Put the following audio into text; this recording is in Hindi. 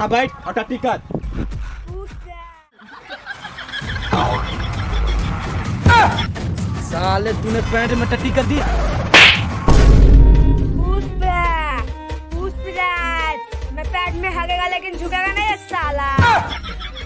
Habaib ada tiga. साले तूने पैंट में टट्टी कर दी। पूछ पे मैं पैंट में हगेगा लेकिन झुकेगा नहीं साला।